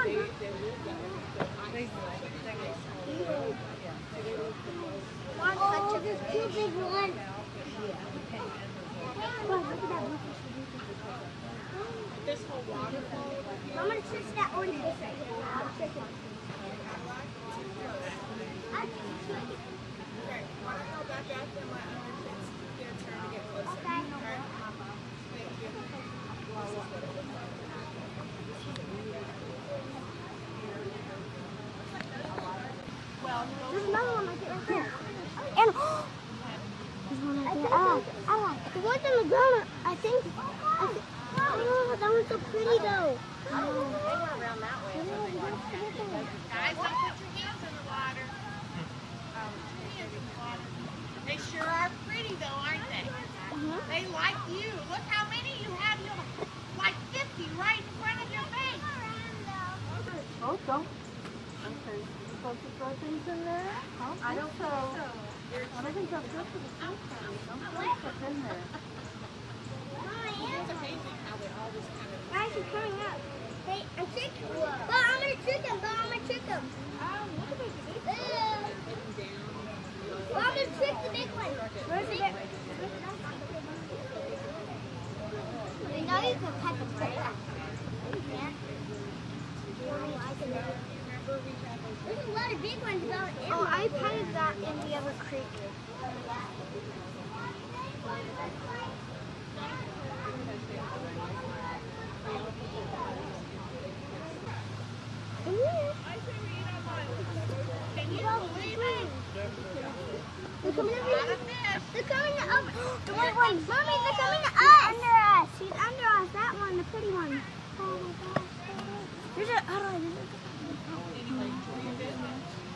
Oh, there's two big ones. Oh, look at that bluefish. This whole waterfall. I'm going to search that orange fish right here. I'll search it. I think it's right here. Okay, why don't I go back out and let other kids get a turn to get closer? Okay. Thank you. This is what it looks like. There's another one right there. And there's one right there. The one's on the ground, I think. Oh, that one's so pretty though. They were around that way. Guys, don't put your hands in the water. They sure are pretty though, aren't they? They like you. Look how many you have. You have like 50 right in front of your face. Oh, don't. Okay. Supposed to throw things in there? I don't think so. I don't think so. Don't in there. It's amazing how they all just kind of... Guys, they're coming up. I'm sick. But I'm going to trick them. Oh, look at the big one. Well, I'm going to trick the big one. Where's it? I know you can pet them, right? You can't. I can do it. There's a lot of big ones about it. Oh, I petted that in the other creek. Can you believe it? They're coming up. They're coming up. The white one. Mommy, they're coming to us. She's under us. She's under us. That one, the pretty one. Oh my gosh. There's a. How do I do this?